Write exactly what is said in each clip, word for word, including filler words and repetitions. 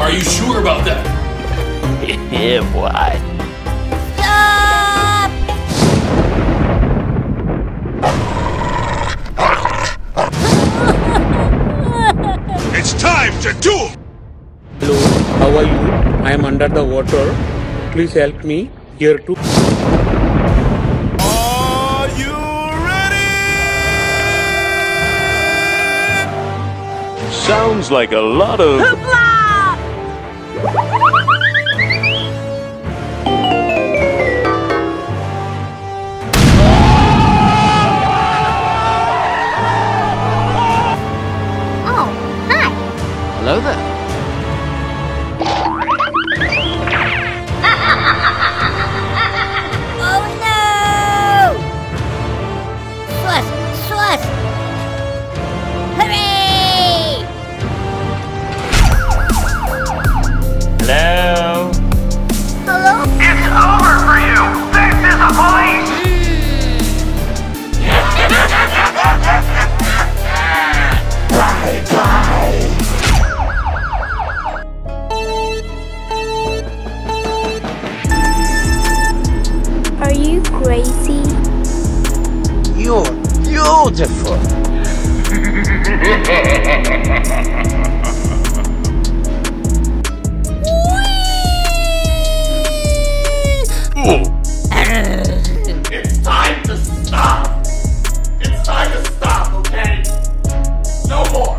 Are you sure about that? Yeah, why? Stop! It's time to do. Hello, how are you? I am under the water. Please help me here too. Are you ready? Sounds like a lot of hoopla! Hello there. Oh no! Swaz, swaz! Hooray! Hello? Hello? It's over for you! This is a police! Bye bye! Crazy. You're beautiful. It's time to stop. It's time to stop, okay? No more.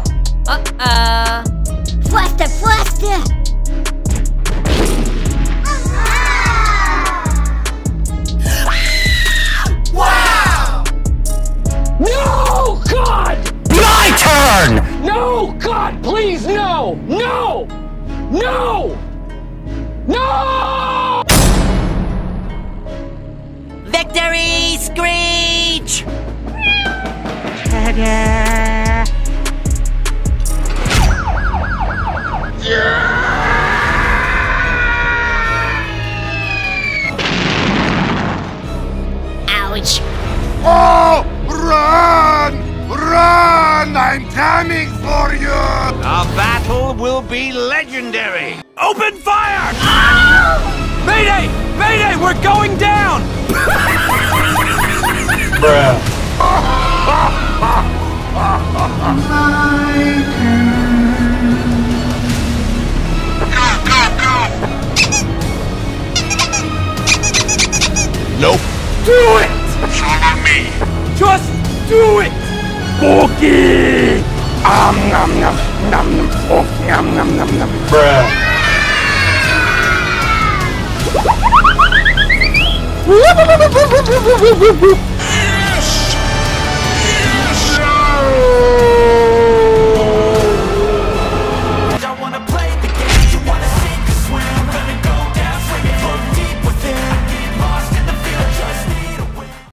Uh-uh. Faster, faster. No! God, please, no! No! No! No! Victory screech! Ta-da! Yeah! Ouch! Oh! Run! Run! I'm coming for you! Our battle will be legendary! Open fire! Oh! Mayday! Mayday! We're going down! Bruh. Nope. Do it! Follow me! Just do it! Porky! Um, nom nom nom nom pork nom nom nom nom bruh.